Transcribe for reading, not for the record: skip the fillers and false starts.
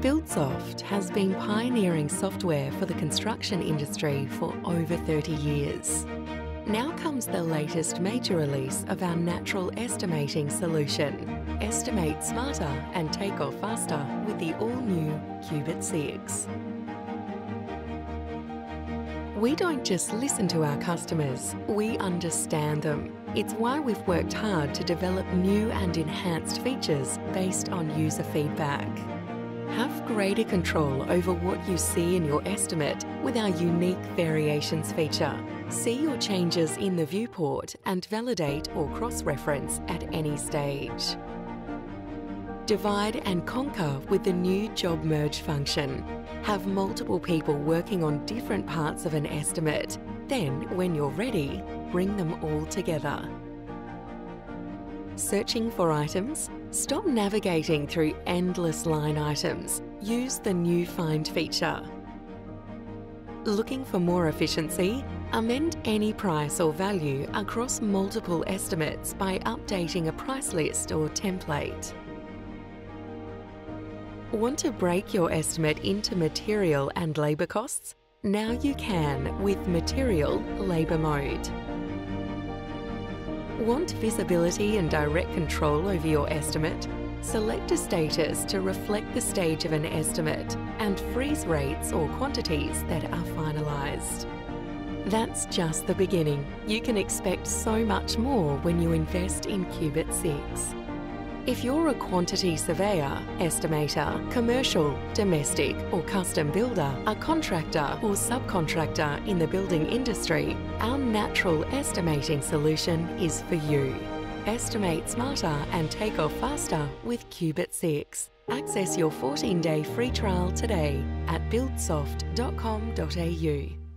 Buildsoft has been pioneering software for the construction industry for over 30 years. Now comes the latest major release of our Natural Estimating solution. Estimate smarter and take off faster with the all-new Cubit 6. We don't just listen to our customers, we understand them. It's why we've worked hard to develop new and enhanced features based on user feedback. Have greater control over what you see in your estimate with our unique variations feature. See your changes in the viewport and validate or cross-reference at any stage. Divide and conquer with the new job merge function. Have multiple people working on different parts of an estimate. Then, when you're ready, bring them all together. Searching for items? Stop navigating through endless line items. Use the new Find feature. Looking for more efficiency? Amend any price or value across multiple estimates by updating a price list or template. Want to break your estimate into material and labour costs? Now you can with Material Labour Mode. Want visibility and direct control over your estimate? Select a status to reflect the stage of an estimate and freeze rates or quantities that are finalised. That's just the beginning. You can expect so much more when you invest in Cubit 6. If you're a quantity surveyor, estimator, commercial, domestic or custom builder, a contractor or subcontractor in the building industry, our Natural Estimating solution is for you. Estimate smarter and take off faster with Cubit 6. Access your 14-day free trial today at buildsoft.com.au.